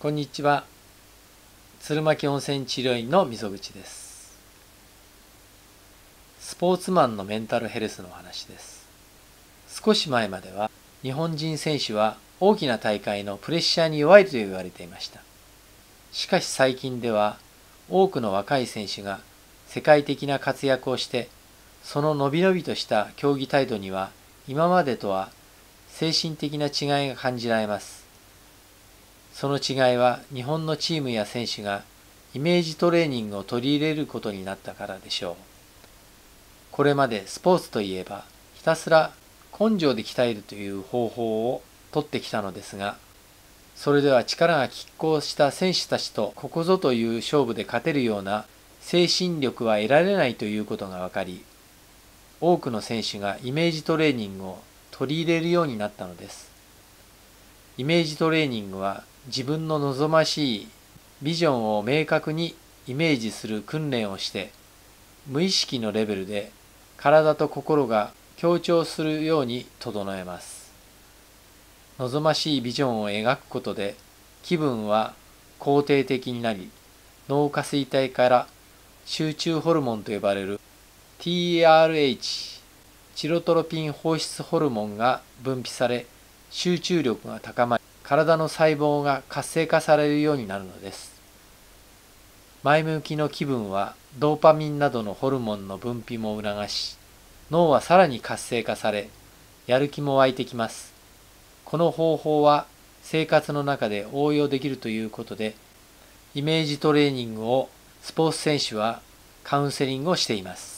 こんにちは。鶴巻温泉治療院の溝口です。スポーツマンのメンタルヘルスのお話です。少し前までは日本人選手は大きな大会のプレッシャーに弱いと言われていました。しかし最近では多くの若い選手が世界的な活躍をして、その伸び伸びとした競技態度には今までとは精神的な違いが感じられます。その違いは日本のチームや選手がイメージトレーニングを取り入れることになったからでしょう。これまでスポーツといえばひたすら根性で鍛えるという方法をとってきたのですが、それでは力が拮抗した選手たちとここぞという勝負で勝てるような精神力は得られないということが分かり、多くの選手がイメージトレーニングを取り入れるようになったのです。イメージトレーニングは自分の望ましいビジョンを明確にイメージする訓練をして、無意識のレベルで体と心が協調するように整えます。望ましいビジョンを描くことで気分は肯定的になり、脳下垂体から集中ホルモンと呼ばれる TRH チロトロピン放出ホルモンが分泌され、集中力が高まり、体の細胞が活性化されるようになるのです。前向きの気分はドーパミンなどのホルモンの分泌も促し、脳はさらに活性化され、やる気も湧いてきます。この方法は生活の中で応用できるということで、イメージトレーニングをスポーツ選手はカウンセリングをしています。